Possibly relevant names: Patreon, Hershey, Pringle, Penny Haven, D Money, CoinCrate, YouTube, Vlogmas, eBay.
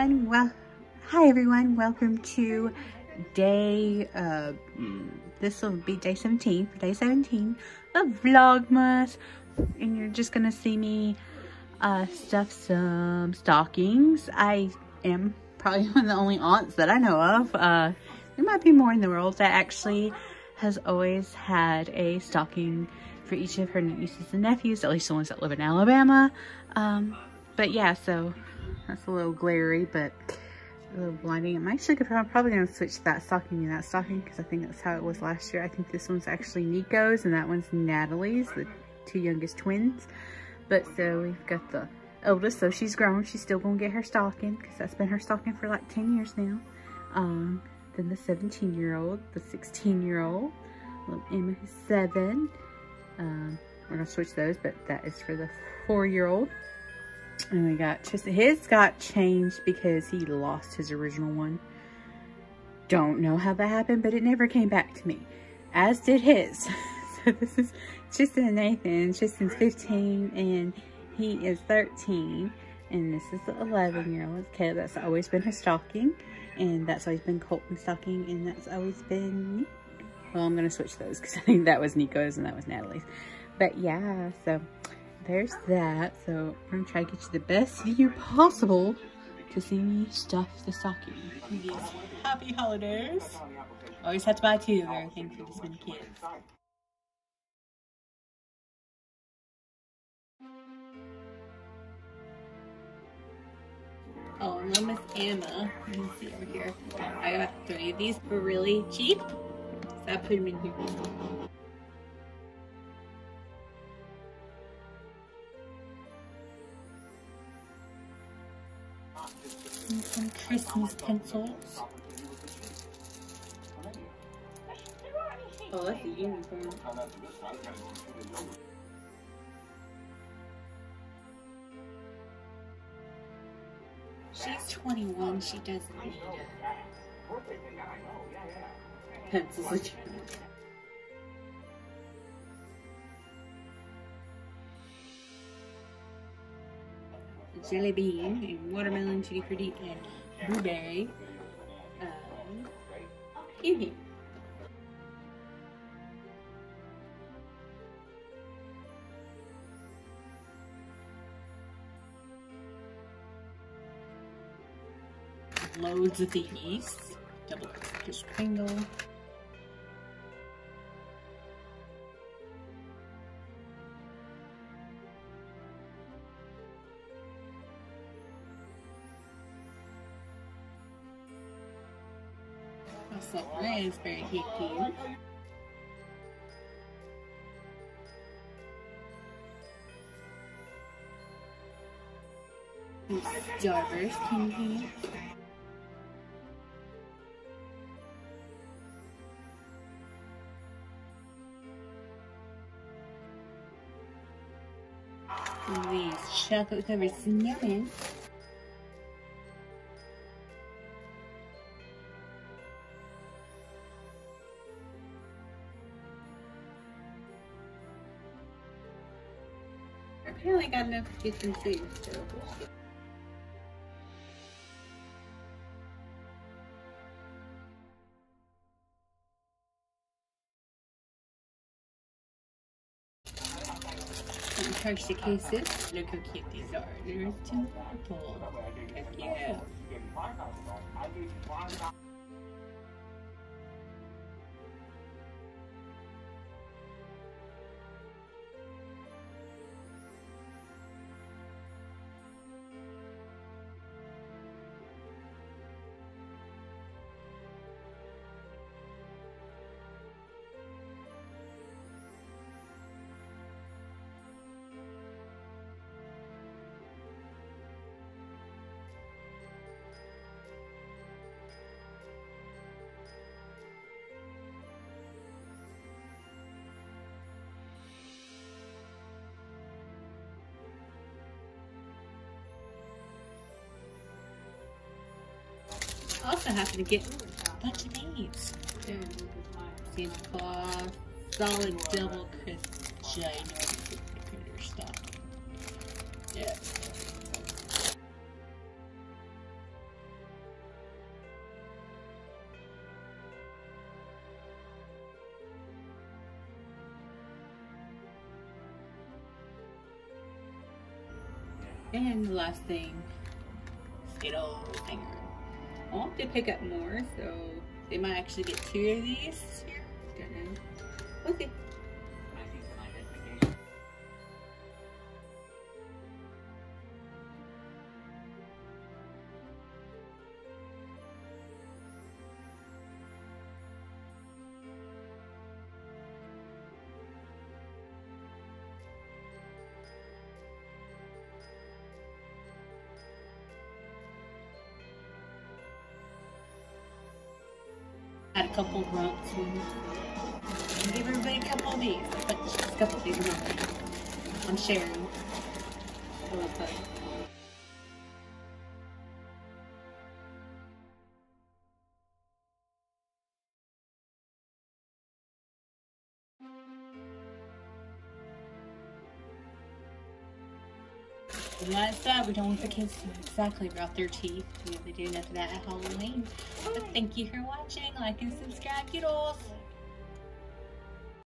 everyone. Hi everyone. Welcome to day, this will be day 17, of Vlogmas. And you're just gonna see me stuff some stockings. I am probably one of the only aunts that I know of. There might be more in the world that actually has always had a stocking for each of her nieces and nephews, at least the ones that live in Alabama. But yeah, so that's a little glary, but a little blinding. I'm probably gonna switch that stocking and that stocking because I think that's how it was last year. I think this one's actually Nico's and that one's Natalie's, the two youngest twins. But so we've got the eldest, so she's grown. She's still gonna get her stocking because that's been her stocking for like 10 years now. Then the 17-year-old, the 16-year-old, little Emma is 7. We're gonna switch those, but that is for the 4-year-old. And we got Tristan. His got changed because he lost his original one. Don't know how that happened, but it never came back to me. As did his. So this is Tristan and Nathan. Tristan's 15 and he is 13. And this is the 11-year-old. Caleb, that's always been her stocking. And that's always been Colton's stocking. And that's always been... Well, I'm going to switch those because I think that was Nico's and that was Natalie's. But yeah, so... there's that. So we're gonna try to get you the best view possible to see me stuff the stocking. Yes. Happy holidays. Always have to buy two of everything for this many kids. Oh, and little Miss Emma, you can see over here. I got 3 of these for really cheap, so I put them in here. And some Christmas pencils. Oh, that's a unicorn. She's 21, she doesn't need pencils. Jelly bean and watermelon, tutti frutti, and blueberry. Evening. Loads of these. Double extra Pringle. That raspberry cake thing. These Starburst candy. These chocolate covered snowmen. I barely got enough to get them too, so. Some Hershey cases. Look how cute these are. There's 2 people. Look how cute. Also happen to get a bunch of these. Santa Claus, solid double crisp, ginormous critter stuff. Yep. And the last thing, Skittles hanger. I want to pick up more, so they might actually get 2 of these this year. Don't know. We'll see. Had a couple grumps and give everybody a couple of these. I put just a couple of these in my thing. I'm sharing. I love that. On that side, we don't want the kids to exactly rot their teeth. We don't do enough of that at Halloween. But thank you for watching. Like and subscribe, doodles.